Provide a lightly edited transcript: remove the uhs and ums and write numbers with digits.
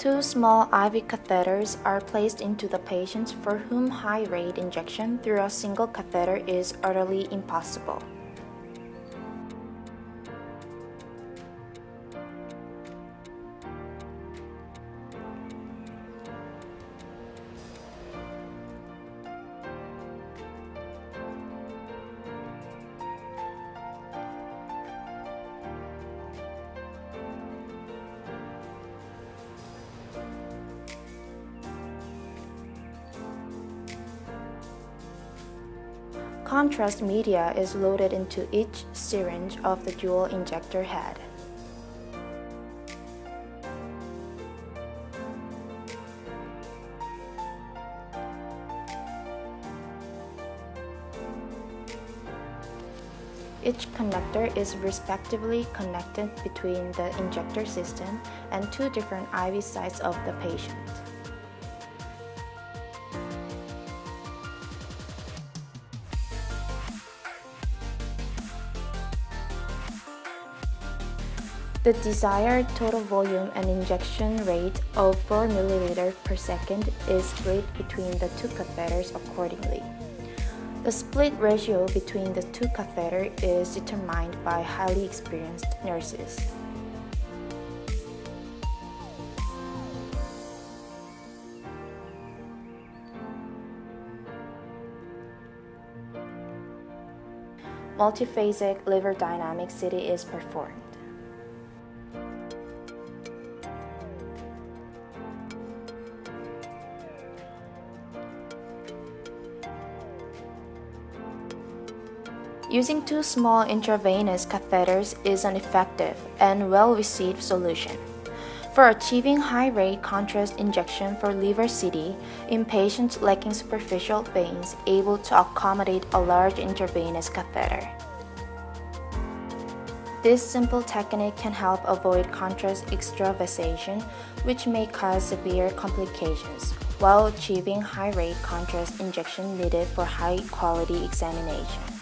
Two small IV catheters are placed into the patients for whom high-rate injection through a single catheter is utterly impossible. Contrast media is loaded into each syringe of the dual injector head. Each connector is respectively connected between the injector system and two different IV sites of the patient. The desired total volume and injection rate of 4 ml per second is split between the two catheters accordingly. The split ratio between the two catheters is determined by highly experienced nurses. Multiphasic liver dynamic CT is performed. Using two small intravenous catheters is an effective and well-received solution. For achieving high-rate contrast injection for liver CT in patients lacking superficial veins able to accommodate a large intravenous catheter. This simple technique can help avoid contrast extravasation, which may cause severe complications, while achieving high-rate contrast injection needed for high-quality examination.